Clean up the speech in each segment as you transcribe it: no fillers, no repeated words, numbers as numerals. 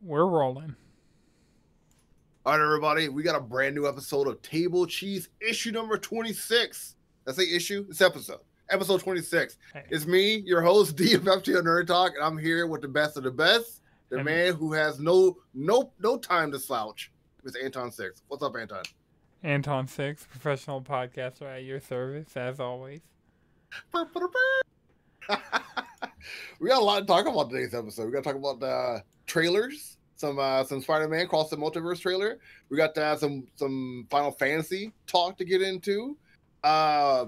We're rolling. All right, everybody. We got a brand new episode of Table Cheese, issue number 26. Did I say issue? It's episode. Episode 26. Hey. It's me, your host, DMFT on Nerd Talk, and I'm here with the best of the best, the man who has no time to slouch, Mr. Anton Sixxx. What's up, Anton? Anton Sixxx, professional podcaster at your service, as always. We got a lot to talk about today's episode. We got to talk about the trailers, some Spider-Man Cross the Multiverse trailer. We got to have some Final Fantasy talk to get into. There's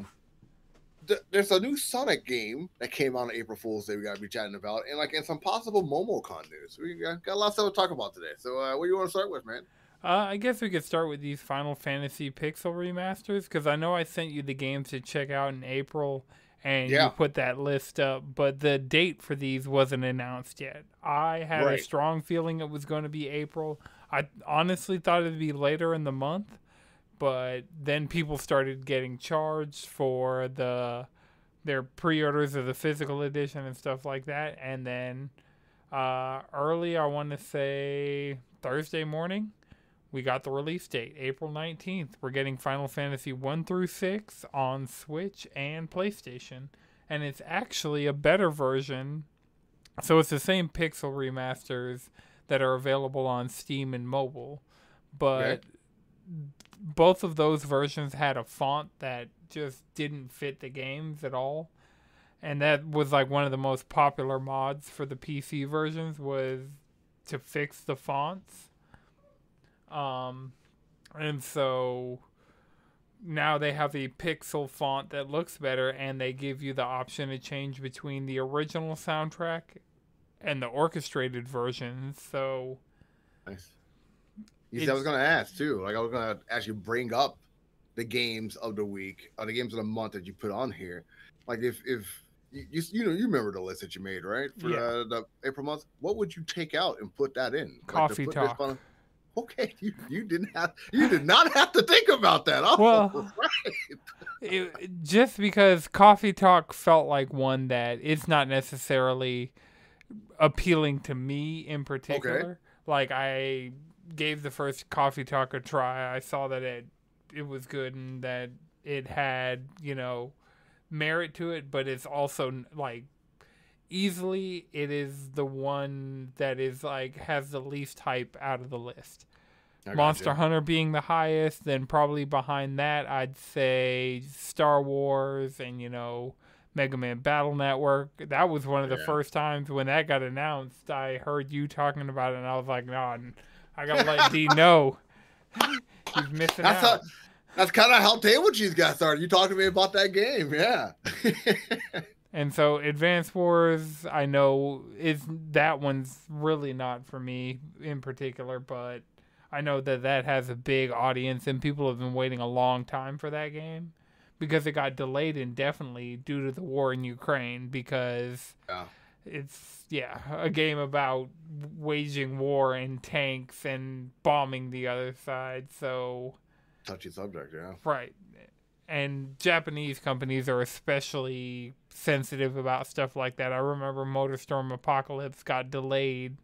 a new Sonic game that came out on April Fool's Day. We got to be chatting about, and some possible Momocon news. We got a lot of stuff to talk about today. So what do you want to start with, man? I guess we could start with these Final Fantasy Pixel remasters, because I know I sent you the games to check out in April, and you put that list up, but the date for these wasn't announced yet. I had a strong feeling it was going to be April. I honestly thought it would be later in the month, but then people started getting charged for their pre-orders of the physical edition and stuff like that, and then early, I want to say Thursday morning, we got the release date, April 19th. We're getting Final Fantasy 1 through 6 on Switch and PlayStation. And it's actually a better version. So it's the same pixel remasters that are available on Steam and mobile. But both of those versions had a font that just didn't fit the games at all. And that was like one of the most popular mods for the PC versions, was to fix the fonts. And so now they have a pixel font that looks better, and they give you the option to change between the original soundtrack and the orchestrated version. So nice. You said, I was going to ask too, like I was going to actually bring up the games of the week or the games of the month that you put on here. Like if you know, you remember the list that you made, right? For the April month, what would you take out and put that in? Coffee Talk. Okay, you did not have to think about that. Oh, well, just because Coffee Talk felt like one that it's not necessarily appealing to me in particular. Okay. Like, I gave the first Coffee Talk a try. I saw that it was good and that it had, you know, merit to it, but it's also like, easily, it is the one that is like has the least hype out of the list. Monster Hunter being the highest, then probably behind that I'd say Star Wars and, you know, Mega Man Battle Network. That was one of the first times when that got announced, I heard you talking about it, and I was like, no, I gotta let D know. He's missing out. That's kind of how Table Cheese got started. You talked to me about that game, And so Advance Wars, I know, that one's really not for me in particular, but I know that that has a big audience, and people have been waiting a long time for that game because it got delayed indefinitely due to the war in Ukraine, because it's, a game about waging war and tanks and bombing the other side, so... Touchy subject, Right. And Japanese companies are especially sensitive about stuff like that. I remember MotorStorm Apocalypse got delayed.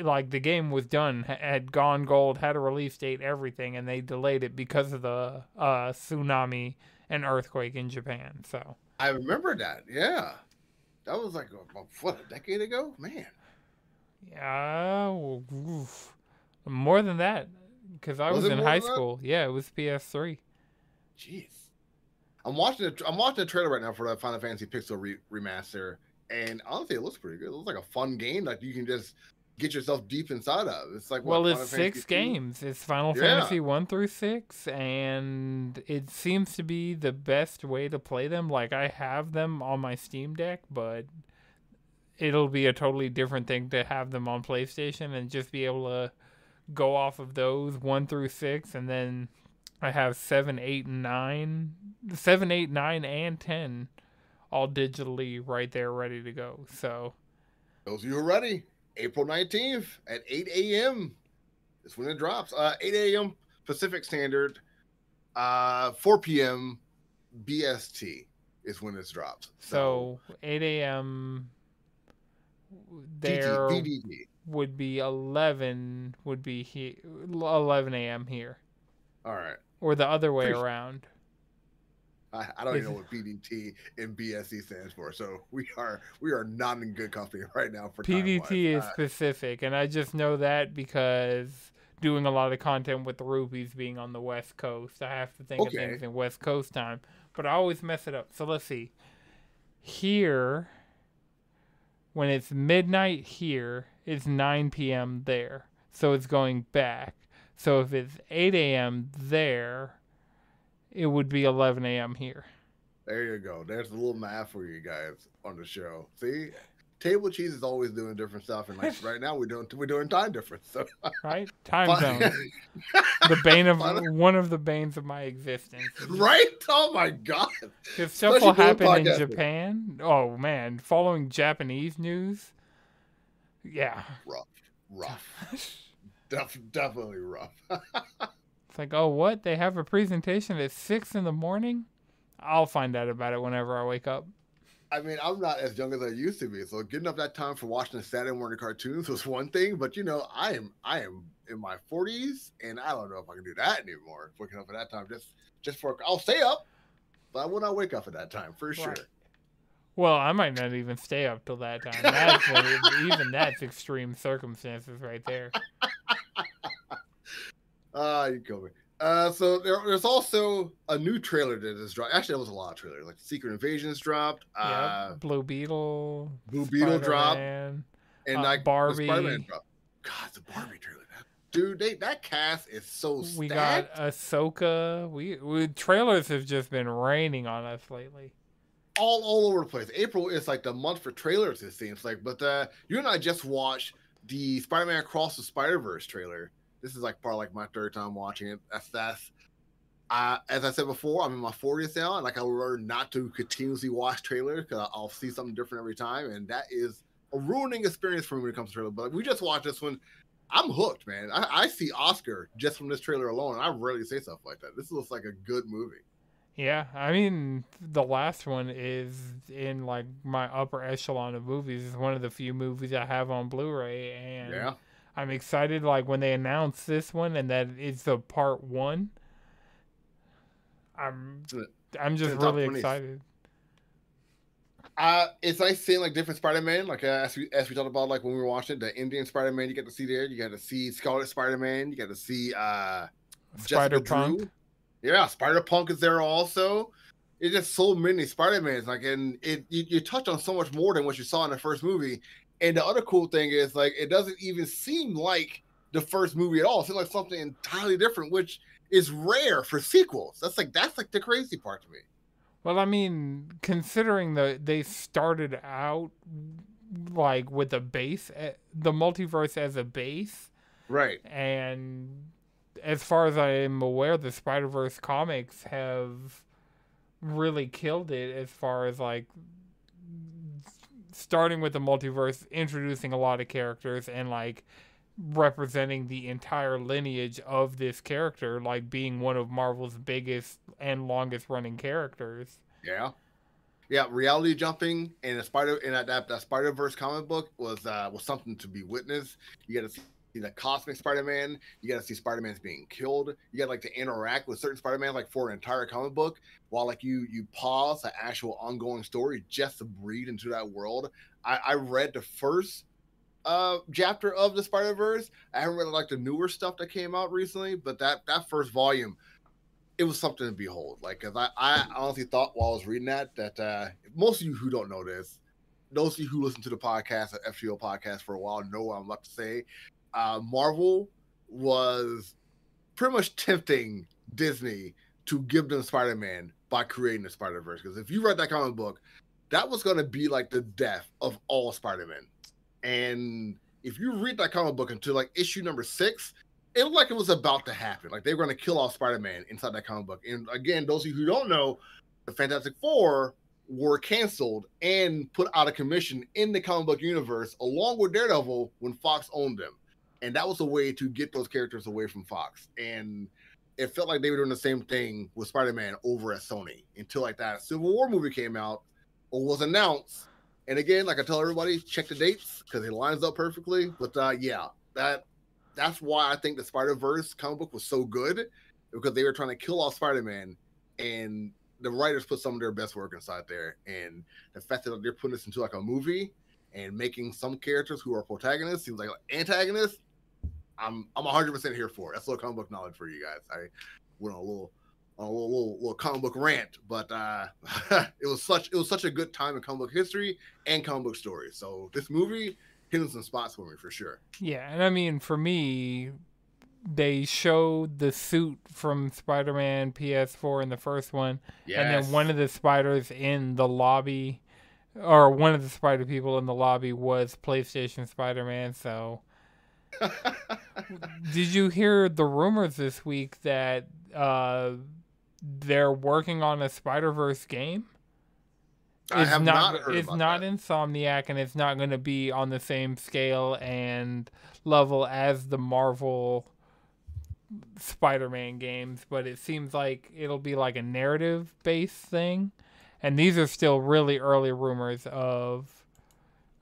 Like, the game was done, had gone gold, had a release date, everything, and they delayed it because of the tsunami and earthquake in Japan. So I remember that, That was like, what, a decade ago? Man. Yeah, well, more than that, because I was in high school. Yeah, it was PS3. Jeez, I'm watching the trailer right now for that Final Fantasy Pixel remaster, and honestly, it looks pretty good. It looks like a fun game that you can just get yourself deep inside of. It's like, well, it's six games. It's Final Fantasy 1 through 6, and it seems to be the best way to play them. Like, I have them on my Steam Deck, but it'll be a totally different thing to have them on PlayStation and just be able to go off of those 1 through 6, and then. I have 7, 8, 9, and 10 all digitally right there ready to go. So those of you who are ready, April 19th at 8 a.m. That's when it drops. 8 a.m. Pacific Standard, 4 p.m. BST is when it's dropped. So 8 a.m. there. DDT. would be 11 would be 11 a.m. here. All right. Or the other way around. I don't even know what PDT and BSC stands for, so we are not in good company right now for PDT is Pacific, and I just know that because doing a lot of content with the Rupees being on the West Coast, I have to think of things in West Coast time, but I always mess it up. So let's see. Here, when it's midnight here, it's 9 p.m. there, so it's going back. So if it's 8 a.m. there, it would be 11 a.m. here. There you go. There's a little math for you guys on the show. See, Table Cheese is always doing different stuff, and like right now we're doing time difference. So. Right, time zone. The bane of one of the banes of my existence. Right? Oh my God! If stuff will happen in Japan, oh man, following Japanese news, yeah, rough, definitely rough. It's like, oh, what? They have a presentation at 6 in the morning? I'll find out about it whenever I wake up. I mean, I'm not as young as I used to be, so getting up that time for watching the Saturday morning cartoons was one thing, but, you know, I am in my 40s, and I don't know if I can do that anymore, waking up at that time. Just for I'll stay up, but I will not wake up at that time, for sure. Well, I might not even stay up till that time. That's even that's extreme circumstances right there. You kill me. So there's also a new trailer that is dropped. Actually, there was a lot of trailers. Like Secret Invasion's dropped. Yep. Blue Beetle dropped. And like Barbie. Spider-Man dropped. God, the Barbie trailer. Dude, that cast is so stacked. We got Ahsoka. Trailers have just been raining on us lately. All over the place. April is like the month for trailers, it seems like. But you and I just watched the Spider-Man Across the Spider-Verse trailer. This is like probably like my third time watching it. As I said before, I'm in my 40s now, and like I learned not to continuously watch trailers because I'll see something different every time, and that is a ruining experience for me when it comes to trailers. But like, we just watched this one. I'm hooked, man. I see Oscar just from this trailer alone, and I rarely say stuff like that. This looks like a good movie. Yeah, I mean, the last one is in like my upper echelon of movies. It's one of the few movies I have on Blu-ray, and yeah. I'm excited, like, when they announce this one and that it's a part one. I'm just really excited. It's nice seeing, like, different Spider-Man. Like, as we talked about, like, when we were watching it, the Indian Spider-Man you get to see there. You got to see Scarlet Spider-Man. You got to see Spider-Punk. Yeah, Spider-Punk is there also. It's just so many Spider-Mans. Like, and you touch on so much more than what you saw in the first movie. And the other cool thing is, like, it doesn't even seem like the first movie at all. It seems like something entirely different, which is rare for sequels. That's like the crazy part to me. Well, I mean, considering they started out like with a base, the multiverse as a base, right? And as far as I am aware, the Spider-Verse comics have really killed it as far as like. Starting with the multiverse, introducing a lot of characters and like representing the entire lineage of this character, like being one of Marvel's biggest and longest running characters. Yeah, reality jumping and a spider in that Spider-Verse comic book was something to be witnessed. You got to see the cosmic Spider-Man. You got to see Spider-Man's being killed. You got like to interact with certain Spider-Man like for an entire comic book while like you pause the actual ongoing story just to breathe into that world. I read the first chapter of the Spider-Verse. I haven't read like the newer stuff that came out recently, but that first volume, it was something to behold. Like, cause I honestly thought while I was reading that most of you who don't know this, those of you who listen to the podcast, the FGO podcast for a while, know what I'm about to say. Marvel was pretty much tempting Disney to give them Spider-Man by creating the Spider-Verse. Because if you read that comic book, that was going to be like the death of all Spider-Man. And if you read that comic book until like issue number 6, it looked like it was about to happen. Like they were going to kill off Spider-Man inside that comic book. And again, those of you who don't know, the Fantastic Four were canceled and put out of commission in the comic book universe along with Daredevil when Fox owned them. And that was a way to get those characters away from Fox. And it felt like they were doing the same thing with Spider-Man over at Sony until like that Civil War movie came out or was announced. And again, like I tell everybody, check the dates because it lines up perfectly. But yeah, that's why I think the Spider-Verse comic book was so good, because they were trying to kill off Spider-Man, and the writers put some of their best work inside there. And the fact that they're putting this into like a movie and making some characters who are protagonists seems like antagonists, I'm 100% here for it. That's a little comic book knowledge for you guys. I went on a little comic book rant, but it was such a good time in comic book history and comic book stories. So this movie hit some spots for me for sure. Yeah, and I mean for me, they showed the suit from Spider-Man PS4 in the first one, and then one of the spiders in the lobby, or one of the spider people in the lobby, was PlayStation Spider-Man. So did you hear the rumors this week that they're working on a Spider-Verse game? It's not Insomniac, and it's not going to be on the same scale and level as the Marvel Spider-Man games, but it seems like it'll be like a narrative-based thing. And these are still really early rumors of...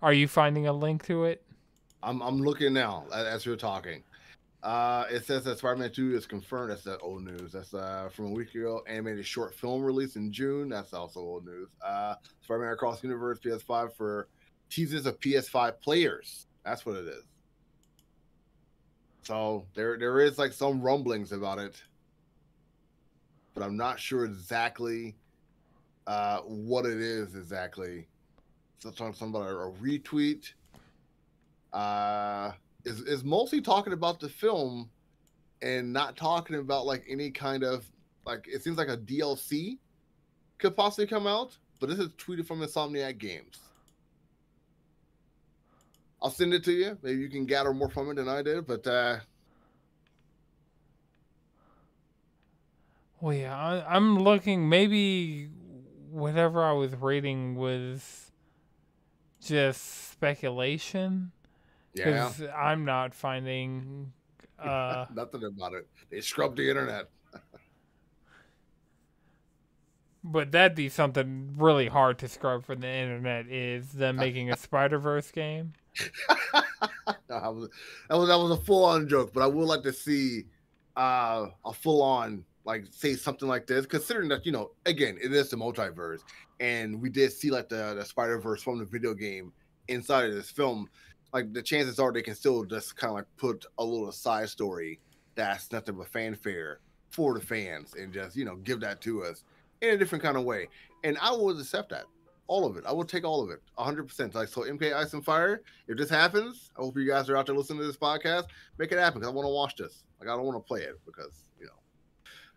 Are you finding a link to it? I'm looking now as we're talking. It says that Spider-Man 2 is confirmed. That's that old news. That's from a week ago. Animated short film release in June. That's also old news. Spider-Man Across the Universe PS5 for teases of PS5 players. That's what it is. So there is like some rumblings about it, but I'm not sure exactly what it is exactly. So something about a retweet. Is mostly talking about the film and not talking about like any kind of like, it seems like a DLC could possibly come out, but this is tweeted from Insomniac Games. I'll send it to you. Maybe you can gather more from it than I did, but well, yeah, I'm looking. Maybe whatever I was reading was just speculation. Because I'm not finding nothing about it. They scrubbed the internet. But that'd be something really hard to scrub from the internet, is them making a Spider-Verse game. That was a full-on joke, but I would like to see a full-on, like, say something like this, considering that, you know, again, it is the multiverse, and we did see like the Spider-Verse from the video game inside of this film. Like, the chances are they can still just kind of like put a little side story that's nothing but fanfare for the fans and just, you know, give that to us in a different kind of way. And I will accept that. All of it. I will take all of it. 100%. Like, so MK Ice and Fire, if this happens, I hope you guys are out there listening to this podcast. Make it happen, because I want to watch this. Like, I don't want to play it because, you know,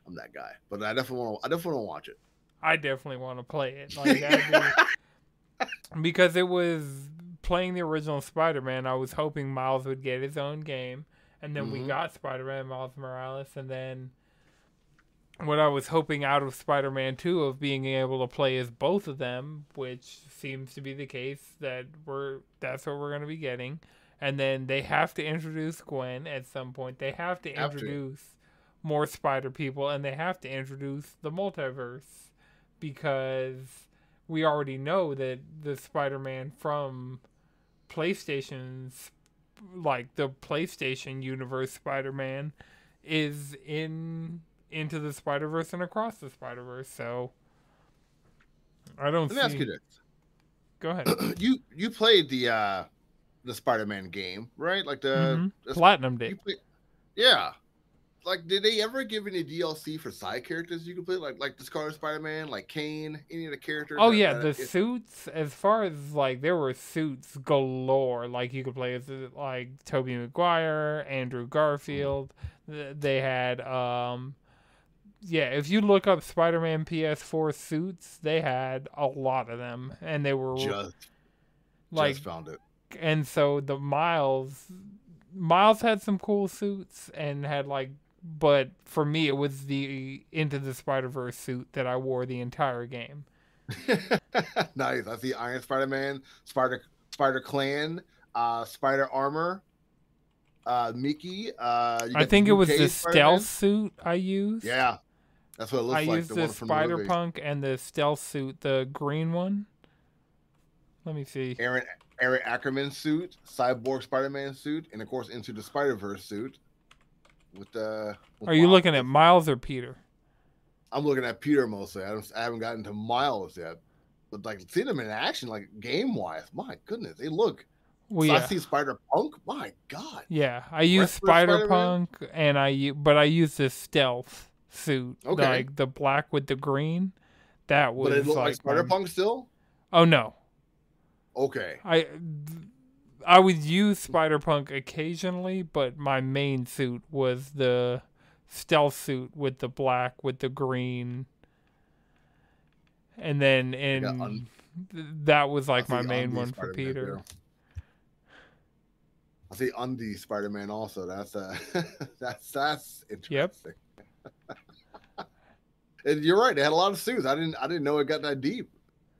I'm that guy. But I definitely want to watch it. I definitely want to play it. Like, because it was... Playing the original Spider-Man, I was hoping Miles would get his own game, and then we got Spider-Man Miles Morales, and then what I was hoping out of Spider-Man 2 of being able to play as both of them, which seems to be the case, that that's what we're going to be getting. And then they have to introduce Gwen at some point. They have to introduce more spider people, and they have to introduce the multiverse, because we already know that the Spider-Man from PlayStation's, like the PlayStation universe Spider-Man, is into the Spider-Verse and across the Spider-Verse. So I don't. Let me ask you this. Go ahead. You played the Spider-Man game, right? Like the Platinum Day. Yeah. Like, did they ever give any DLC for side characters you could play? Like the Scarlet Spider-Man, like Kane, any of the characters? Oh, yeah, the suits, as far as, like, there were suits galore. Like, you could play as, like, Tobey Maguire, Andrew Garfield. They had, yeah, if you look up Spider-Man PS4 suits, they had a lot of them. And they were... Just found it. And so the Miles had some cool suits and had, like... But for me, it was the Into the Spider-Verse suit that I wore the entire game. Nice. I see Iron Spider-Man, Spider-Clan, Spider-Armor, Mickey. I think it was the stealth suit I used. Yeah, that's what it looks like. I used the Spider-Punk and the stealth suit, the green one. Let me see. Aaron Ackerman's suit, Cyborg Spider-Man suit, and of course Into the Spider-Verse suit. With Are you Miles. Looking at Miles or Peter? I'm looking at Peter mostly. I haven't gotten to Miles yet, but like seeing them in action, like game wise, my goodness, they look. Well, so yeah. I see Spider-Punk. My God. Yeah, I use Spider-Punk, and I use this stealth suit, okay. Like the black with the green. That was. But it looked like Spider-Punk still. Oh no. Okay. I would use Spider-Punk occasionally, but my main suit was the stealth suit with the black, with the green. And then that was like my main one for Peter. I see Undy Spider-Man also. That's that's interesting. Yep. And you're right, they had a lot of suits. I didn't know it got that deep.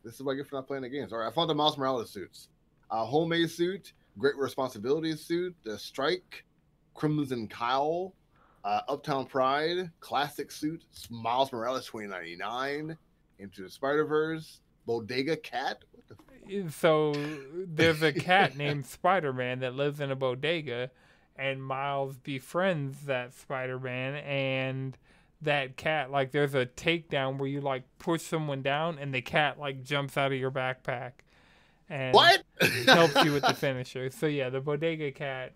This is what I get for not playing the games. All right, I found the Miles Morales suits. Homemade suit, Great Responsibility suit, the Strike, Crimson Cowl, Uptown Pride, Classic suit, Miles Morales 2099, Into the Spider-Verse, Bodega Cat. What the fuck? So there's a cat named Spider-Man that lives in a bodega, and Miles befriends that Spider-Man, and that cat, like there's a takedown where you like push someone down, and the cat like jumps out of your backpack. And what? Helps you with the finisher. So yeah, the Bodega Cat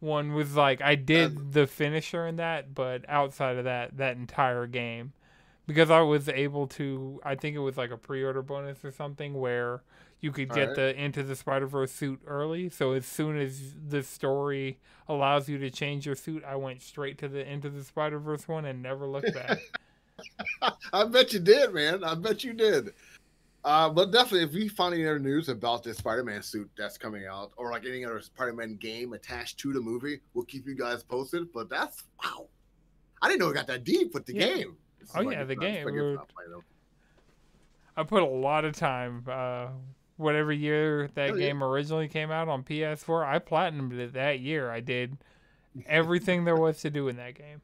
one was like, I did the finisher in that, but outside of that, that entire game, because I was able to, I think it was like a pre-order bonus or something where you could get the Into the Spider-Verse suit early. So as soon as the story allows you to change your suit, I went straight to the Into the Spider-Verse one and never looked back. I bet you did, man. I bet you did. But definitely, if we find any other news about this Spider-Man suit that's coming out, or like any other Spider-Man game attached to the movie, we'll keep you guys posted. But that's wow, I didn't know it got that deep with the game. Oh yeah, the game. I put a lot of time. Whatever year that game originally came out on PS4, I platinumed it that year. I did everything there was to do in that game.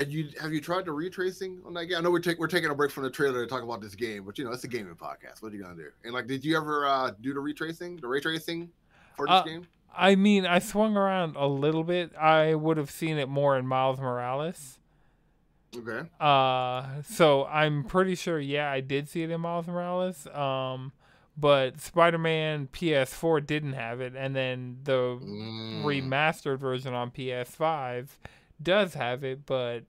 And have you tried the retracing on that game? I know we're taking a break from the trailer to talk about this game, but you know it's a gaming podcast. What are you gonna do? And like, did you ever do the retracing, the ray tracing for this game? I mean, I swung around a little bit. I would have seen it more in Miles Morales. Okay. So I'm pretty sure, yeah, I did see it in Miles Morales. But Spider-Man PS4 didn't have it, and then the remastered version on PS5. Does have it, but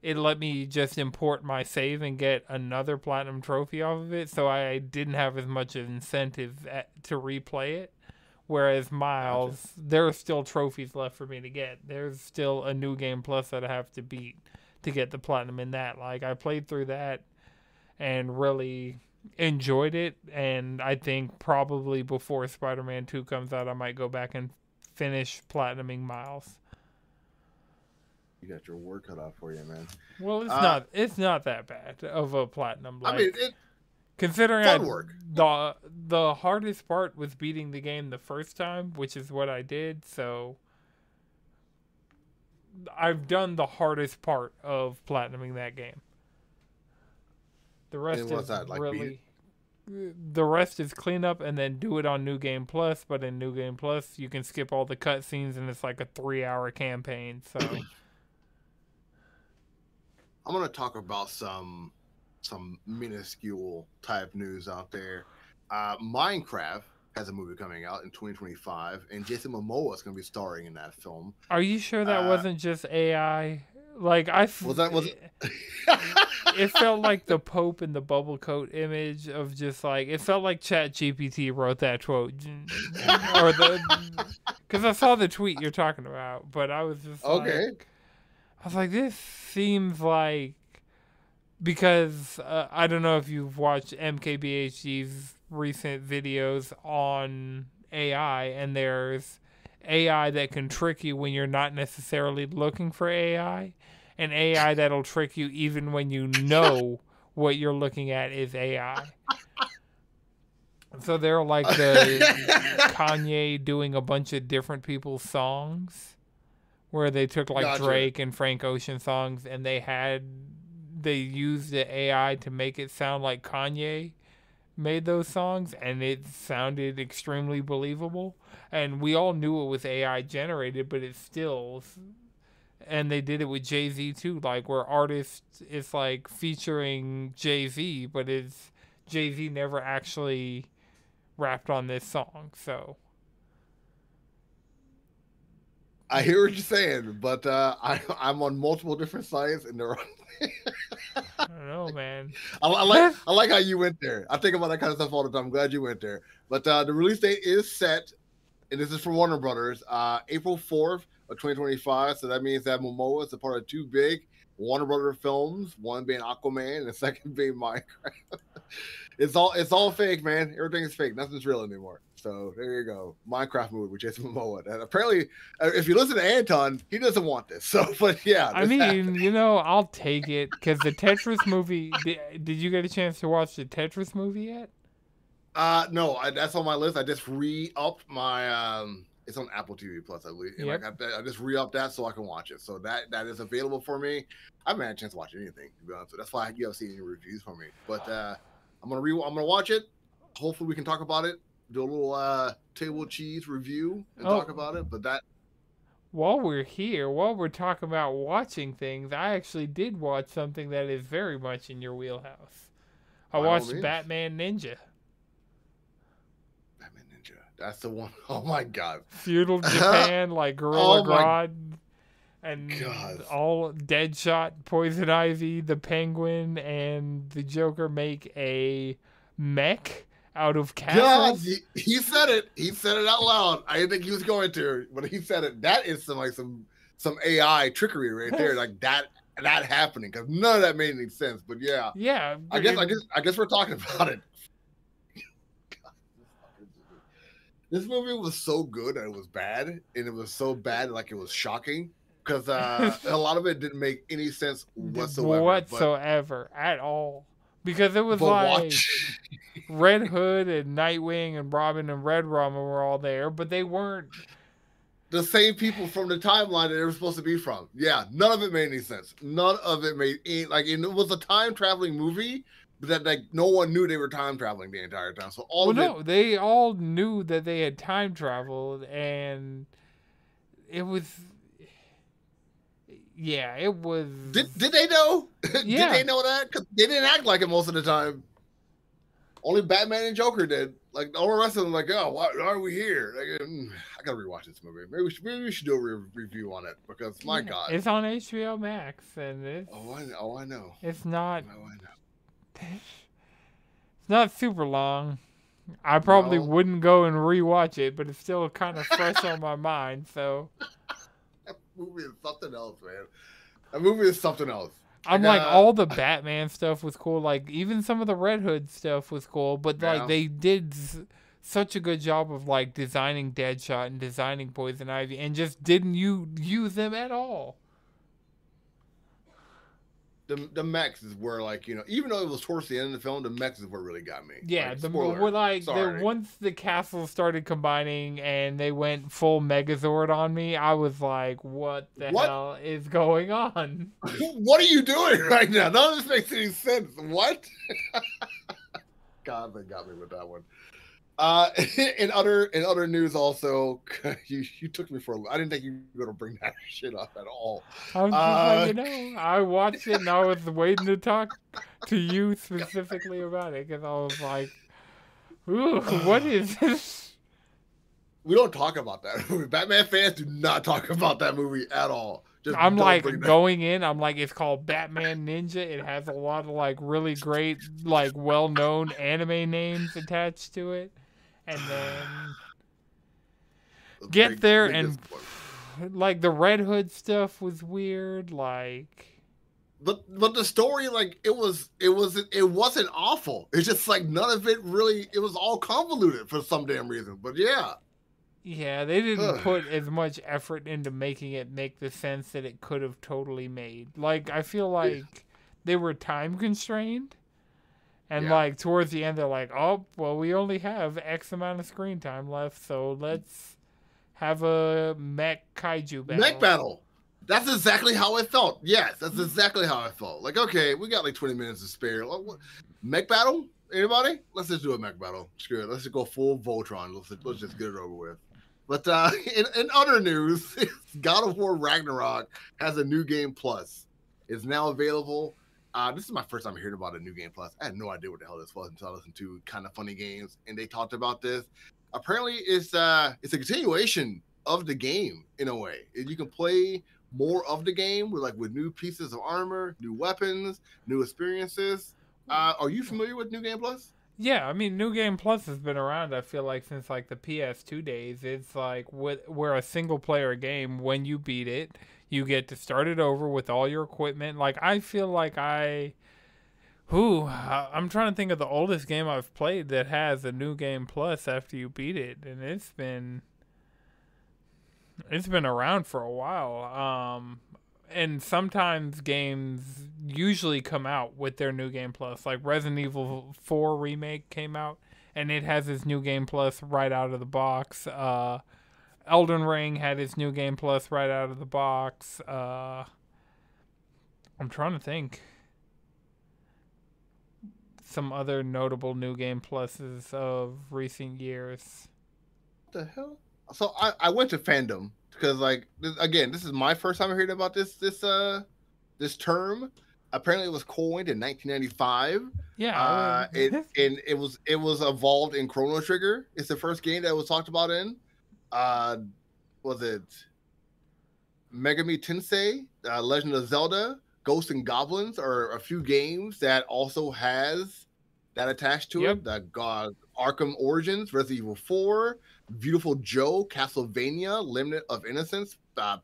it let me just import my save and get another platinum trophy off of it, so I didn't have as much incentive to replay it. Whereas Miles, there are still trophies left for me to get. There's still a new game plus that I have to beat to get the platinum in that. Like, I played through that and really enjoyed it, and I think probably before Spider-Man 2 comes out, I might go back and finish platinuming Miles. You got your work cut out for you, man. Well, it's not that bad of a platinum. Like, I mean, considering the hardest part was beating the game the first time, which is what I did. So I've done the hardest part of platinuming that game. The rest is like really the rest is cleanup, and then do it on New Game Plus. But in New Game Plus, you can skip all the cutscenes, and it's like a 3-hour campaign. So. I'm going to talk about some minuscule type news out there. Minecraft has a movie coming out in 2025, and Jason Momoa is going to be starring in that film. Are you sure that wasn't just AI? Like it felt like the Pope in the bubble coat image of just like it felt like ChatGPT wrote that quote, or because I saw the tweet you're talking about, but I was just like, I was like, this seems like, because I don't know if you've watched MKBHD's recent videos on AI, and there's AI that can trick you when you're not necessarily looking for AI, and AI that'll trick you even when you know what you're looking at is AI. So they're like the Kanye doing a bunch of different people's songs, where they took like Drake and Frank Ocean songs, and they used the AI to make it sound like Kanye made those songs, and it sounded extremely believable. And we all knew it was AI generated, but it still... And they did it with Jay-Z too, like where artists, it's like featuring Jay-Z, but it's Jay-Z never actually rapped on this song. So I hear what you're saying, but I'm on multiple different sites and they're on. I don't know, man. I like how you went there. I think about that kind of stuff all the time. I'm glad you went there. But the release date is set, and this is for Warner Brothers, April 4th. Of 2025, so that means that Momoa is a part of two big Warner Brothers films, one being Aquaman and the second being Minecraft. It's all fake, man. Everything is fake. Nothing's real anymore. So there you go. Minecraft movie with Jason Momoa. And apparently, if you listen to Anton, he doesn't want this. So, but yeah. I mean, happened. You know, I'll take it because the Tetris movie. Did you get a chance to watch the Tetris movie yet? No. That's on my list. I just re-upped my. It's on Apple TV Plus, I believe. Yep. Like I just re-upped that so I can watch it. So that is available for me. I haven't had a chance to watch anything, to be honest. So that's why you haven't seen any reviews for me. But I'm gonna watch it. Hopefully we can talk about it. Do a little Table Cheese review and talk about it. But that. While we're here, while we're talking about watching things, I actually did watch something that is very much in your wheelhouse. I watched Batman Ninja. That's the one. Oh my God. Feudal Japan, like Gorilla Grodd, and God. All Deadshot, Poison Ivy, the Penguin, and the Joker make a mech out of castles. Yeah, he said it. He said it out loud. I didn't think he was going to, but he said it. That is some AI trickery right there, like that. That happening because none of that made any sense. But yeah, I guess we're talking about it. This movie was so good and it was bad, and it was so bad like it was shocking because a lot of it didn't make any sense whatsoever at all. Because it was like Red Hood and Nightwing and Robin and Red Robin were all there, but they weren't the same people from the timeline that they were supposed to be from. Yeah, none of it made any sense. None of it made any, like, and it was a time traveling movie. But that, like, no one knew they were time traveling the entire time. So all they all knew that they had time traveled, and it was, yeah, it was. Did they know? Yeah. Did they know that? 'Cause they didn't act like it most of the time. Only Batman and Joker did. Like all the rest of them, like, oh, why are we here? Like, I gotta rewatch this movie. Maybe we should do a review on it because my God, it's on HBO Max, and it's. Oh, I know. It's not. Oh, I know. It's not super long. I probably wouldn't go and rewatch it, but it's still kind of fresh on my mind. So that movie is something else, man. That movie is something else. I'm like, all the Batman stuff was cool. Like even some of the Red Hood stuff was cool, but like they did such a good job of like designing Deadshot and designing Poison Ivy, and just didn't use them at all. The mechs is where, like, you know, even though it was towards the end of the film, the mechs is what really got me. Yeah, like, once the castle started combining and they went full Megazord on me, I was like, what the hell is going on? What are you doing right now? None of this makes any sense. What? God, they got me with that one. In other news, also, you took me for a. I didn't think you were gonna bring that shit up at all. I was just like, you know, I watched it and I was waiting to talk to you specifically about it because I was like, "Ooh, what is this?" We don't talk about that movie. Batman fans do not talk about that movie at all. Just I'm like going in. I'm like, it's called Batman Ninja. It has a lot of like really great, like well-known anime names attached to it. And then get there and like the Red Hood stuff was weird, like but the story, like it wasn't awful. It's just like none of it really, it was all convoluted for some damn reason. But yeah, they didn't put as much effort into making it make the sense that it could have totally made. Like I feel like they were time constrained. And, like, towards the end, they're like, oh, well, we only have X amount of screen time left, so let's have a mech kaiju battle. Mech battle. That's exactly how it felt. Yes, that's exactly how it felt. Like, okay, we got like 20 minutes to spare. Like, what? Mech battle? Anybody? Let's just do a mech battle. Screw it. Let's just go full Voltron. Let's just get it over with. But in other news, God of War Ragnarok has a new game plus. It's now available. This is my first time hearing about a new game plus. I had no idea what the hell this was until I listened to Kind of Funny Games, and they talked about this. Apparently, it's a continuation of the game in a way. You can play more of the game with new pieces of armor, new weapons, new experiences. Are you familiar with New Game Plus? Yeah, I mean, New Game Plus has been around, I feel like, since like the PS2 days. It's like we're a single player game. When you beat it, you get to start it over with all your equipment. Like, I feel like I'm trying to think of the oldest game I've played that has a New Game Plus after you beat it, and it's been around for a while. And sometimes games usually come out with their New Game Plus. Like Resident Evil 4 Remake came out, and it has its New Game Plus right out of the box. Elden Ring had its New Game Plus right out of the box. I'm trying to think. Some other notable New Game Pluses of recent years. What the hell? So I went to fandom because, like, this is my first time hearing about this term. Apparently, it was coined in 1995. Yeah. It was evolved in Chrono Trigger. It's the first game that was talked about in. Was it Megami Tensei, Legend of Zelda, Ghosts and Goblins are a few games that also has that attached to it. The God Arkham Origins, Resident Evil 4. Beautiful Joe, Castlevania, Remnant of Innocence,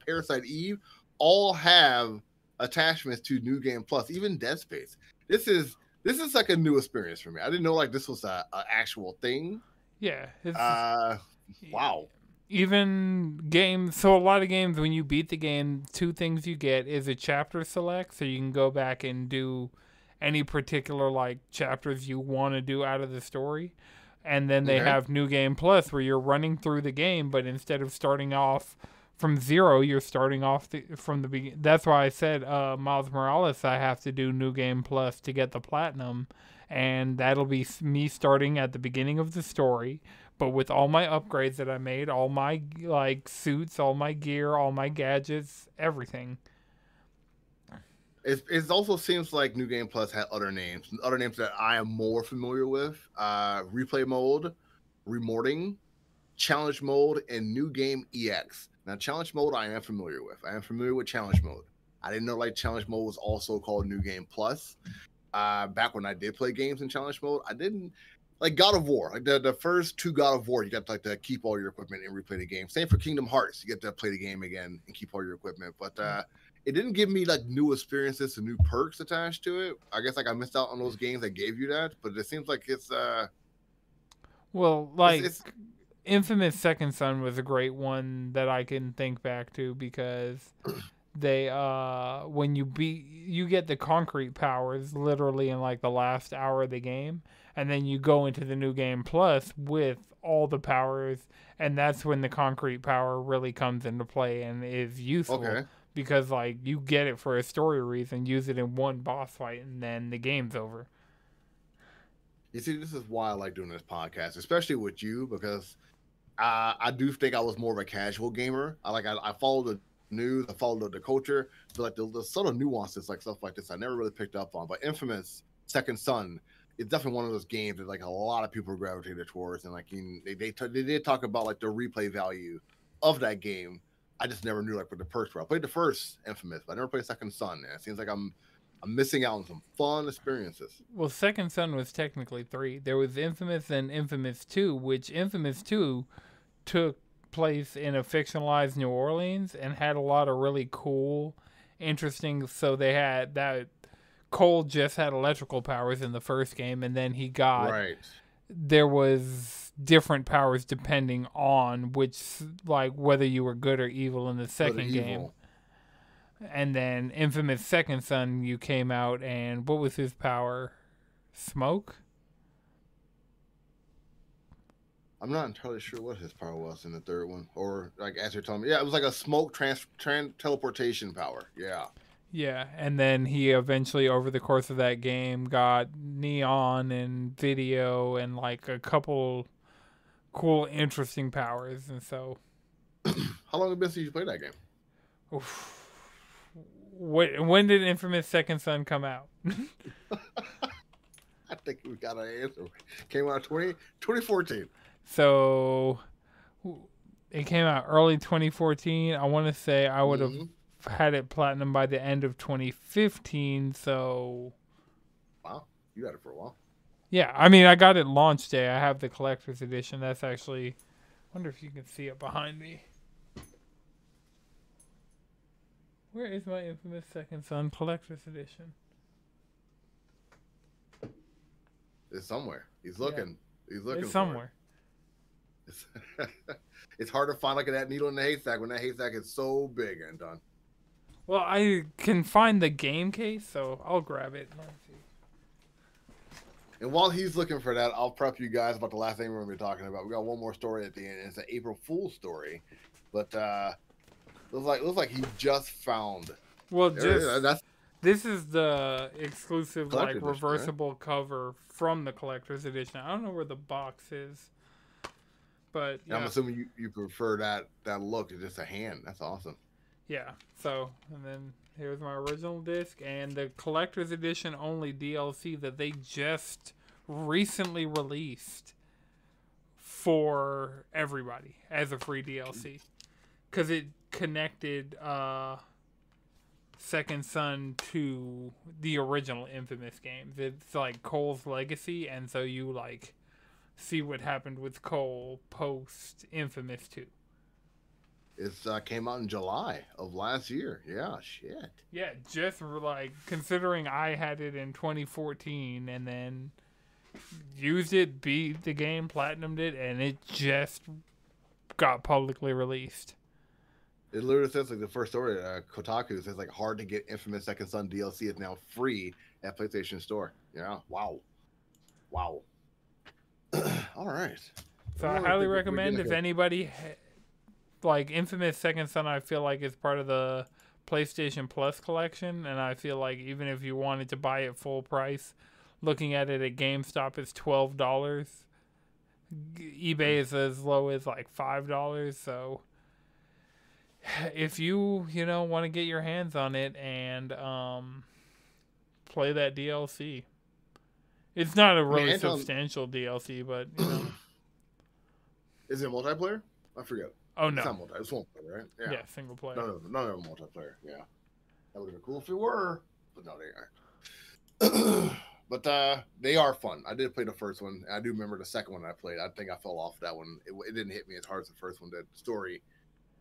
Parasite Eve, all have attachments to New Game Plus. Even Dead Space. This is like a new experience for me. I didn't know this was an actual thing. Yeah. Wow. Even games. So a lot of games, when you beat the game, two things you get is a chapter select, so you can go back and do any particular chapters you want to do out of the story. And then they have New Game Plus, where you're running through the game, but instead of starting off from zero, you're starting off from the beginning. That's why I said Miles Morales, I have to do New Game Plus to get the platinum. And that'll be me starting at the beginning of the story, but with all my upgrades that I made, all my suits, all my gear, all my gadgets, everything. It also seems like New Game Plus had other names that I am more familiar with. Replay Mode, Remorting, Challenge Mode, and New Game EX. Now, Challenge Mode I am familiar with. I am familiar with Challenge Mode. I didn't know Challenge Mode was also called New Game Plus. Back when I did play games in Challenge Mode, I didn't... God of War, the first two God of War, you got to to keep all your equipment and replay the game. Same for Kingdom Hearts. You get to play the game again and keep all your equipment. But... it didn't give me new experiences and new perks attached to it. I guess I missed out on those games that gave you that, but it seems like it's Infamous Second Son was a great one that I can think back to because they when you get the concrete powers literally in the last hour of the game, and then you go into the New Game Plus with all the powers, and that's when the concrete power really comes into play and is useful. Okay. Because, you get it for a story reason, use it in one boss fight, and then the game's over. You see, this is why I like doing this podcast, especially with you, because I do think I was more of a casual gamer. I followed the news, I followed the culture, but, the subtle nuances, stuff like this, I never really picked up on. But Infamous Second Son is definitely one of those games that, a lot of people gravitated towards, and, they did talk about, the replay value of that game. I just never knew what the perks were. I played the first Infamous, but I never played Second Son. And it seems like I'm missing out on some fun experiences. Well, Second Son was technically three. There was Infamous and Infamous 2, which Infamous 2 took place in a fictionalized New Orleans and had a lot of really cool, interesting. So they had that Cole just had electrical powers in the first game, and then he got there was different powers depending on which, whether you were good or evil in the second game. And then Infamous Second Son, you came out, and what was his power? Smoke? I'm not entirely sure what his power was in the third one, or like as you're telling me, yeah, it was like a smoke teleportation power. Yeah. Yeah, and then he eventually, over the course of that game, got neon and video and like a couple cool, interesting powers, and so. How long have it been since you played that game? Oof. When did Infamous Second Son come out? I think we got an answer. Came out 2014. So it came out early 2014. I want to say I would have had it platinum by the end of 2015. So wow, you had it for a while. Yeah, I mean, I got it launch day. I have the collector's edition. That's actually, I wonder if you can see it behind me. Where is my Infamous Second Son collector's edition? It's somewhere. He's looking. Yeah. He's looking. It's somewhere. It's hard to find like that needle in the haystack when that haystack is so big, Anton. Well, I can find the game case, so I'll grab it. Let's see. And while he's looking for that, I'll prep you guys about the last thing we're going to be talking about. We got one more story at the end. It's an April Fool's story, but looks like he just found. Well, this is the exclusive, like, reversible cover from the collector's edition. I don't know where the box is, but yeah. I'm assuming you prefer that look to just a hand. That's awesome. Yeah. So, and then here's my original disc and the collector's edition only DLC that they just recently released for everybody as a free DLC, because it connected Second Son to the original Infamous games. It's like Cole's legacy, and so you like see what happened with Cole post Infamous 2. It came out in July of last year. Yeah, shit. Yeah, just like considering I had it in 2014 and then used it, beat the game, platinumed it, and it just got publicly released. It literally says, like, the first story, Kotaku says, like, hard to get Infamous Second Son DLC is now free at PlayStation Store. Yeah, wow. Wow. All right. So I highly recommend if anybody, like, Infamous Second Son, I feel like is part of the PlayStation Plus collection, and I feel like even if you wanted to buy it full price, looking at it at GameStop, it's $12. eBay is as low as, like, $5, so... If you know, want to get your hands on it and play that DLC. It's not a really substantial DLC, but you know. Is it multiplayer? I forget. Oh no. It's not multiplayer, it's one player, right? Yeah, single player. No, multiplayer, yeah. That would have been cool if it were, but no, they aren't. But they are fun. I did play the first one. I do remember the second one I played. I think I fell off that one. It didn't hit me as hard as the first one. That story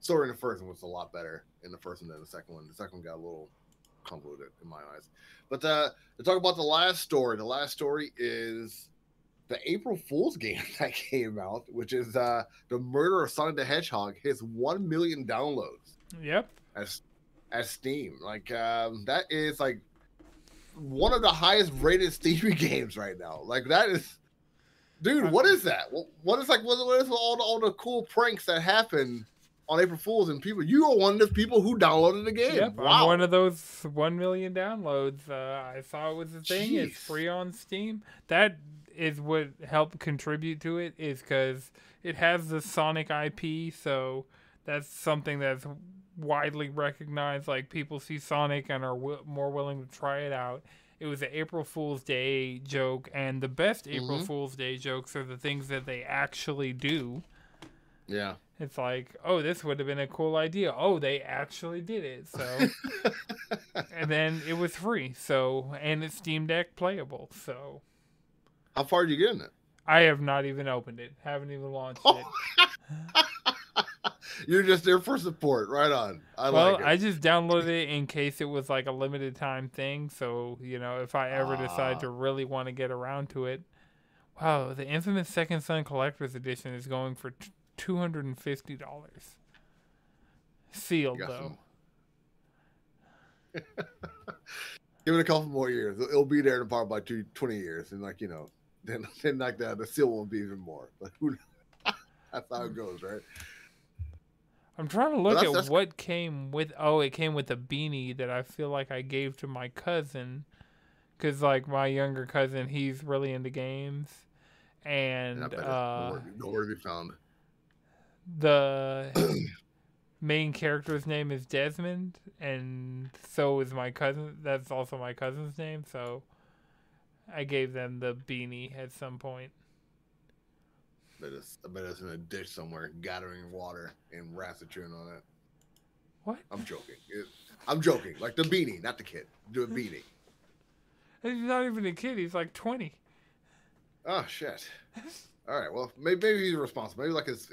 in the first one was a lot better in the first one than the second one. The second one got a little convoluted in my eyes. But to talk about the last story. The last story is the April Fool's game that came out, which is the murder of Sonic the Hedgehog hits 1 million downloads. Yep. As Steam. Like, that is, like, one of the highest rated Steam games right now. Like, that is... Dude, what is that? What is all the cool pranks that happen on April Fools, and people, you are one of the people who downloaded the game. Yep, wow. I'm one of those 1 million downloads. I saw it was a thing. Jeez. It's free on Steam. That is what helped contribute to it, is because it has the Sonic IP, so that's something that's widely recognized. Like, people see Sonic and are more willing to try it out. It was an April Fool's Day joke, and the best April Fool's Day jokes are the things that they actually do. Yeah. It's like, oh, this would have been a cool idea. Oh, they actually did it. So, and then it was free. So, and it's Steam Deck playable. So, how far are you getting it? I have not even opened it. Haven't even launched it. You're just there for support, right on. I just downloaded it in case it was like a limited time thing. So, you know, if I ever decide to really want to get around to it. Wow, the Infamous Second Son Collector's Edition is going for $250. Sealed, though. Give it a couple more years. It'll be there in about 20 years, and like, you know, then like the seal won't be even more. But who knows? That's how it goes, right? I'm trying to look at what came with... Oh, it came with a beanie that I feel like I gave to my cousin. Because, like, my younger cousin, he's really into games. And... nowhere to be found. The main character's name is Desmond. And so is my cousin. That's also my cousin's name. So I gave them the beanie at some point. I bet it's in a dish somewhere, gathering water and ratcheting on it. What? I'm joking. I'm joking. Like the beanie, not the kid. The beanie. He's not even a kid. He's like 20. Oh shit! All right. Well, maybe he's responsible. Maybe like it's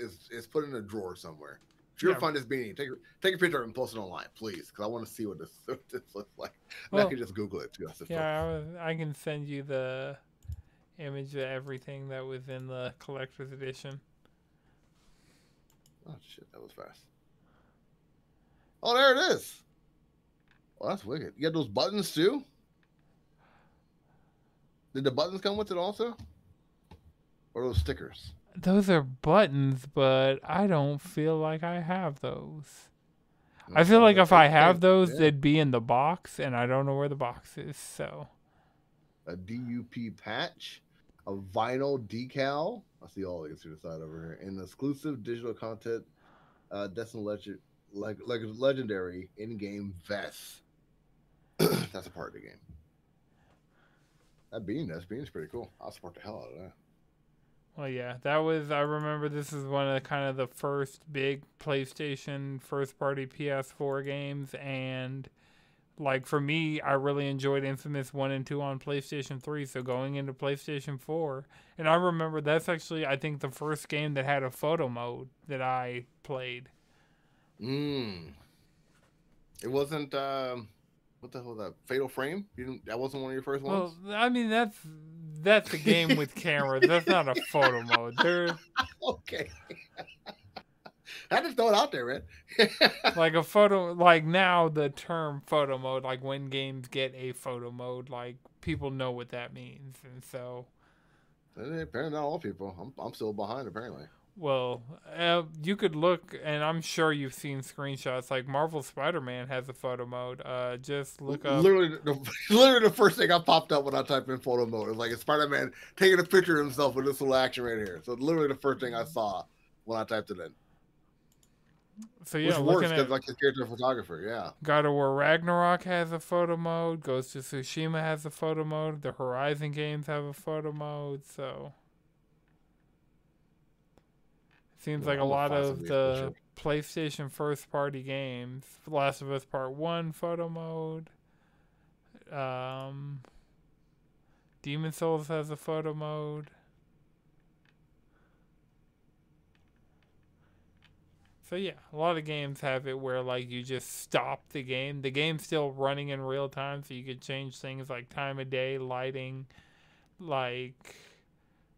put in a drawer somewhere. If you ever find this beanie, take a picture and post it online, please, because I want to see what this looks like. Well, I can just Google it too. Yeah, I can send you the image of everything that was in the collector's edition. Oh shit, that was fast. Oh, there it is. Well, that's wicked. You got those buttons too? Did the buttons come with it also? Or those stickers? Those are buttons, but I don't feel like I have those. I feel like if I have those, they'd be in the box, and I don't know where the box is, so... A DUP patch, a vinyl decal. I see all these to the side over here. And exclusive digital content, Destin legendary in-game vest. That's a part of the game. That bean's pretty cool. I'll support the hell out of that. Well, yeah, that was. I remember this is one of the kind of the first big PlayStation first-party PS4 games, and. Like, for me, I really enjoyed Infamous 1 and 2 on PlayStation 3, so going into PlayStation 4. And I remember that's actually, I think, the first game that had a photo mode that I played. Mm. It wasn't, what the hell was that? Fatal Frame? That wasn't one of your first ones? Well, I mean, that's a game with cameras. That's not a photo mode. They're... Okay. I just throw it out there, man. Like a photo, like now the term photo mode, like when games get a photo mode, like people know what that means, and so. Apparently, not all people. I'm still behind, apparently. Well, you could look, and I'm sure you've seen screenshots. Like Marvel Spider-Man has a photo mode. Just look up. Literally the first thing I popped up when I typed in photo mode is like it's Spider-Man taking a picture of himself with this little action right here. So literally the first thing I saw when I typed it in. So yeah, which works because like his character photographer, yeah. God of War Ragnarok has a photo mode. Ghost of Tsushima has a photo mode. The Horizon games have a photo mode. So it seems like a lot of the PlayStation first-party games. Last of Us Part 1 photo mode. Demon Souls has a photo mode. So yeah, a lot of games have it where like you just stop the game. The game's still running in real time, so you could change things like time of day, lighting, like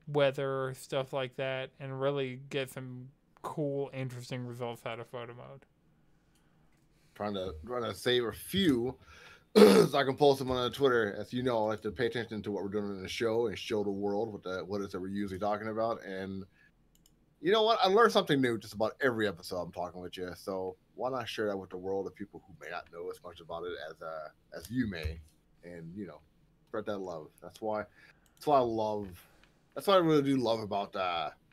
weather, stuff like that, and really get some cool, interesting results out of photo mode. Trying to save a few so I can post them on Twitter. As you know, I like to pay attention to what we're doing in the show and show the world what it is that we're usually talking about. And you know what? I learned something new just about every episode I'm talking with you. So why not share that with the world of people who may not know as much about it as you may, and you know, spread that love. That's why I love. That's what I really do love about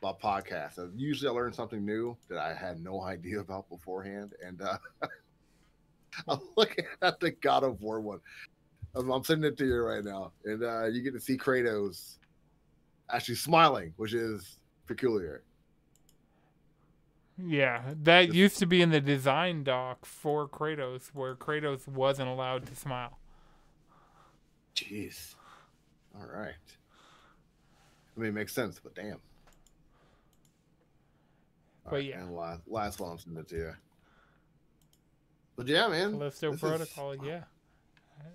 podcasts. Usually I learn something new that I had no idea about beforehand, and I'm looking at the God of War one. I'm sending it to you right now, and you get to see Kratos actually smiling, which is peculiar. Yeah, that used to be in the design doc for Kratos, where Kratos wasn't allowed to smile. Jeez. All right. I mean, it makes sense, but damn. But yeah. And last one I'm sending it to you. But yeah, man. Callisto Protocol, yeah.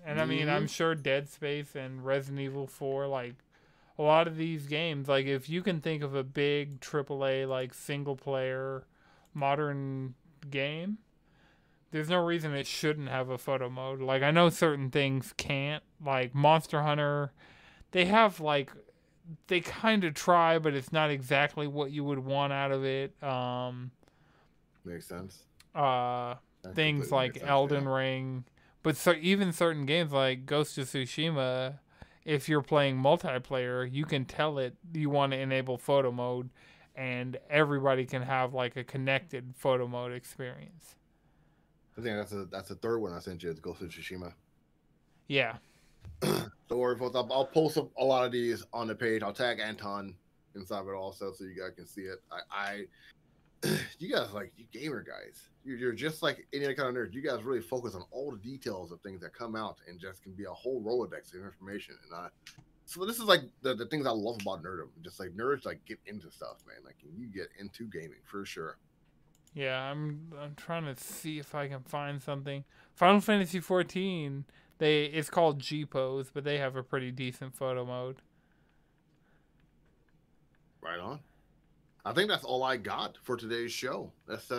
And I mean, I'm sure Dead Space and Resident Evil 4, like, a lot of these games, like if you can think of a big AAA, like single player modern game, there's no reason it shouldn't have a photo mode. Like I know certain things can't, like Monster Hunter, they have like they kind of try, but it's not exactly what you would want out of it. Makes sense. Things like Elden Ring, but so even certain games like Ghost of Tsushima, if you're playing multiplayer, you can tell it you want to enable photo mode, and everybody can have like a connected photo mode experience. I think that's the third one I sent you. It's Ghost of Tsushima. Yeah. Don't worry, folks. I'll post up a lot of these on the page. I'll tag Anton inside of it also, so you guys can see it. You guys, like, you gamer guys, you're just like any other kind of nerd. You guys really focus on all the details of things that come out, and just can be a whole Rolodex of information. And so this is like the things I love about nerdom. Just like nerds, like, get into stuff, man. Like, you get into gaming for sure. Yeah, I'm trying to see if I can find something. Final Fantasy 14. It's called G-Pose, but they have a pretty decent photo mode. Right on. I think that's all I got for today's show. That's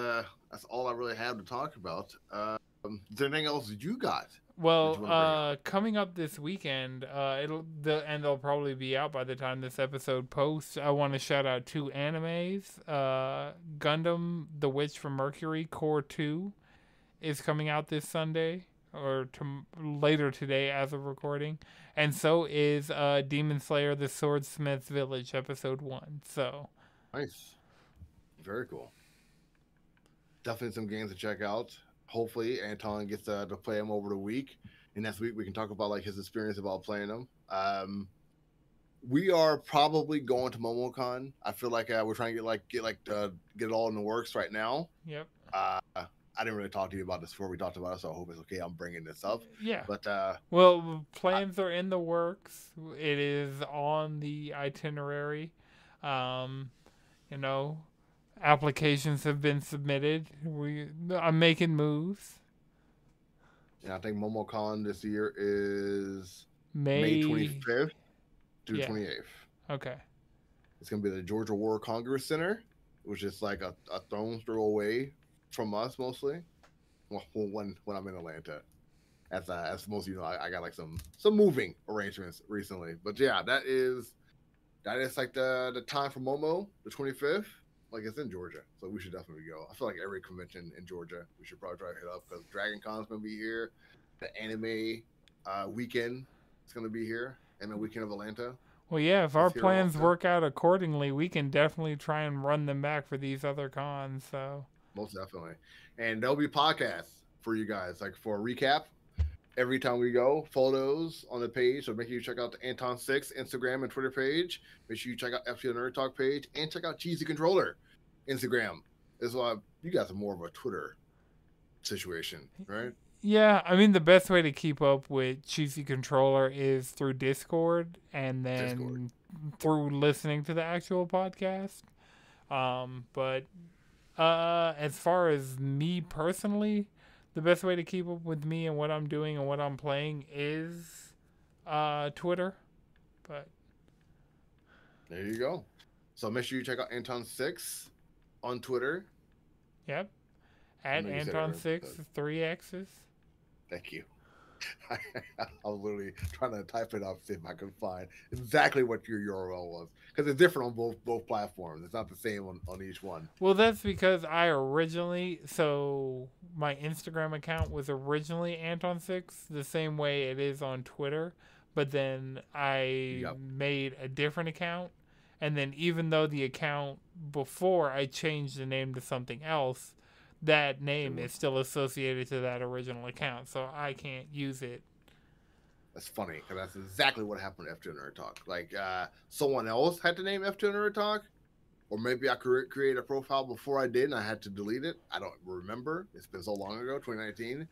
all I really have to talk about. Is there anything else you got? Well, coming up this weekend, they'll probably be out by the time this episode posts. I want to shout out two animes. Gundam: The Witch from Mercury Core 2 is coming out this Sunday. Or later today as of recording, and so is Demon Slayer: The Swordsmith's Village episode 1. So nice, very cool. Definitely some games to check out. Hopefully, Anton gets to play them over the week, and next week we can talk about like his experience about playing them. We are probably going to Momocon. I feel like we're trying to get it all in the works right now. Yep. I didn't really talk to you about this before we talked about it, so I hope it's okay I'm bringing this up. Yeah. But well, plans are in the works. It is on the itinerary. You know, applications have been submitted. I'm making moves. And I think MomoCon this year is May 25th through 28th. Okay. It's going to be the Georgia War Congress Center, which is like a stone's throw away from us, mostly. Well, when I'm in Atlanta, as most of you know, I got like some moving arrangements recently. But yeah, that is like the time for Momo, the 25th. Like, it's in Georgia, so we should definitely go. I feel like every convention in Georgia, we should probably try to hit up, because Dragon Con's gonna be here, the anime weekend is gonna be here, and the weekend of Atlanta. Well, yeah, if our plans work out accordingly, we can definitely try and run them back for these other cons. So. Most definitely. And there'll be podcasts for you guys, like for a recap every time we go, photos on the page. So make sure you check out the Anton Sixxx Instagram and Twitter page. Make sure you check out FTL Nerd Talk page, and check out Cheesy Controller Instagram. This is why you guys are more of a Twitter situation, right? Yeah, I mean, the best way to keep up with Cheesy Controller is through Discord, and then through listening to the actual podcast. But as far as me personally, the best way to keep up with me and what I'm doing and what I'm playing is Twitter. But there you go. So make sure you check out Anton Sixxx on Twitter. Yep. At Anton Sixxx, 3 X's. Thank you. I was literally trying to type it up, see if I could find exactly what your URL was, because it's different on both platforms. It's not the same on each one. Well, that's because my Instagram account was originally Anton Sixxx, the same way it is on Twitter, but then I made a different account, and then even though the account before I changed the name to something else, that name is still associated to that original account, so I can't use it. That's funny, because that's exactly what happened to F2 Nerd Talk. Like, someone else had the name F2 Nerd Talk, or maybe I created a profile before I did, and I had to delete it. I don't remember. It's been so long ago, 2019,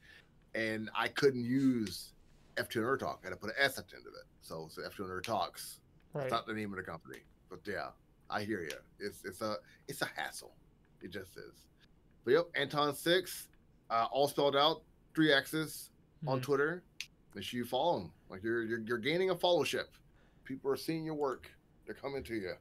and I couldn't use F2 Nerd Talk. I had to put an S at the end of it, so it's F2 Nerd Talks. Right. It's not the name of the company, but yeah, I hear you. It's a hassle. It just is. But yep, Anton Sixxx, all spelled out, 3 X's on Twitter. Make sure you follow him. Like, you're gaining a followership. People are seeing your work. They're coming to you.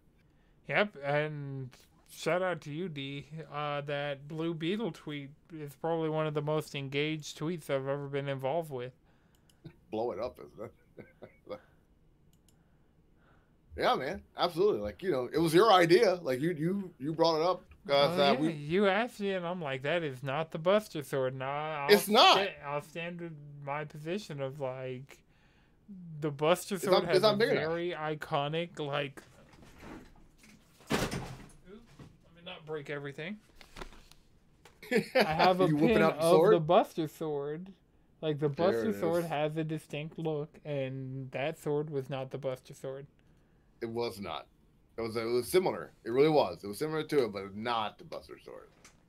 Yep, and shout out to you, D. That Blue Beetle tweet is probably one of the most engaged tweets I've ever been involved with. Blow it up, isn't it? Yeah, man, absolutely. Like, you know, it was your idea. Like, you brought it up. You asked me, and I'm like, that is not the Buster Sword. Nah, it's not. I'll stand in my position of, like, the Buster Sword has a very iconic, like... Oops, let me not break everything. I have a pin of the Buster Sword. Like, the Buster Sword has a distinct look, and that sword was not the Buster Sword. It was not. It was similar. It really was. It was similar to it, but not the Buster Sword.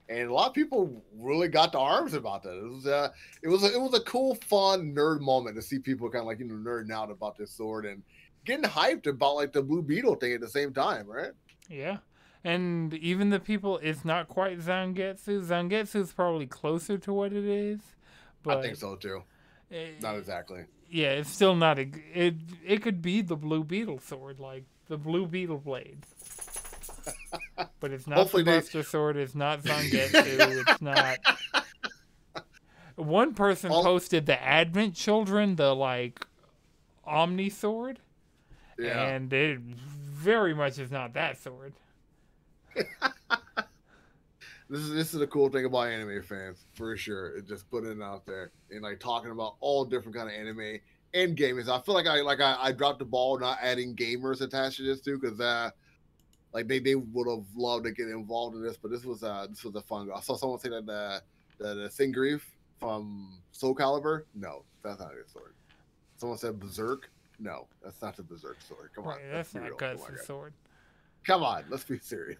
And a lot of people really got to arms about that. It was a cool, fun nerd moment to see people kind of like, you know, nerding out about this sword and getting hyped about like the Blue Beetle thing at the same time, right? Yeah. And even the people, it's not quite Zangetsu. Zangetsu's probably closer to what it is. But I think so too. Not exactly. Yeah, it's still not a. It could be the Blue Beetle sword, like the Blue Beetle blade. But it's not the Buster Sword. It's not Zangetsu. It's not. One person posted the Advent Children, the like Omni sword, yeah. And it very much is not that sword. This is the cool thing about anime fans, for sure. It just putting it out there and like talking about all different kind of anime and gamers. I feel like I dropped the ball not adding gamers attached to this too, because like they would have loved to get involved in this, but this was a fun. I saw someone say that the Singreef from Soul Calibur. No, that's not his sword. Someone said Berserk. No, that's not the Berserk sword. Come on, that's not Guts' sword. Come on, let's be serious.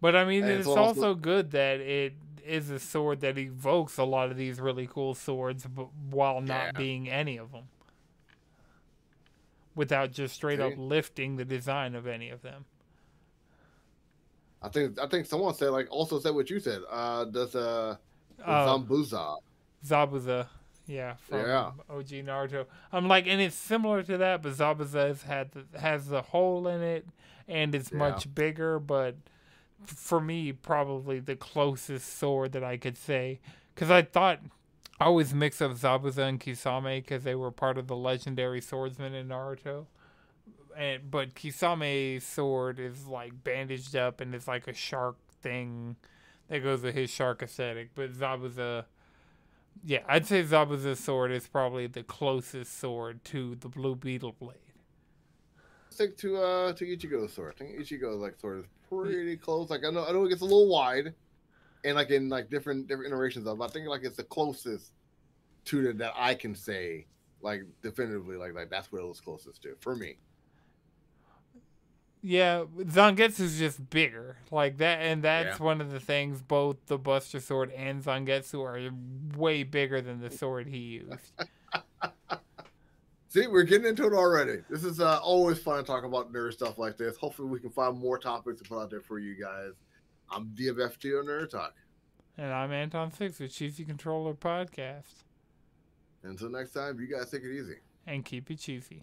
But, I mean, it's also good that it is a sword that evokes a lot of these really cool swords while not being any of them. Without just straight up lifting the design of any of them. I think someone said, like, also said what you said. Zabuza. Zabuza, yeah, from OG Naruto. I'm like, and it's similar to that, but Zabuza has the hole in it, and it's much bigger, but... For me, probably the closest sword that I could say, because I thought I always mix up Zabuza and Kisame because they were part of the legendary swordsmen in Naruto, but Kisame's sword is like bandaged up and it's like a shark thing that goes with his shark aesthetic. But Zabuza, yeah, I'd say Zabuza's sword is probably the closest sword to the Blue Beetle blade. Stick to Ichigo's sword. I think Ichigo's like sword is pretty close. Like I know it gets a little wide, and like in like different iterations of. It. I think like it's the closest to that I can say like definitively. Like that's what it was closest to for me. Yeah, Zangetsu's just bigger like that, and that's one of the things. Both the Buster Sword and Zangetsu are way bigger than the sword he used. See, we're getting into it already. This is always fun to talk about nerd stuff like this. Hopefully, we can find more topics to put out there for you guys. I'm DMFT on Nerd Talk. And I'm Anton Sixxx with Cheesy Controller Podcast. Until next time, you guys take it easy. And keep it cheesy.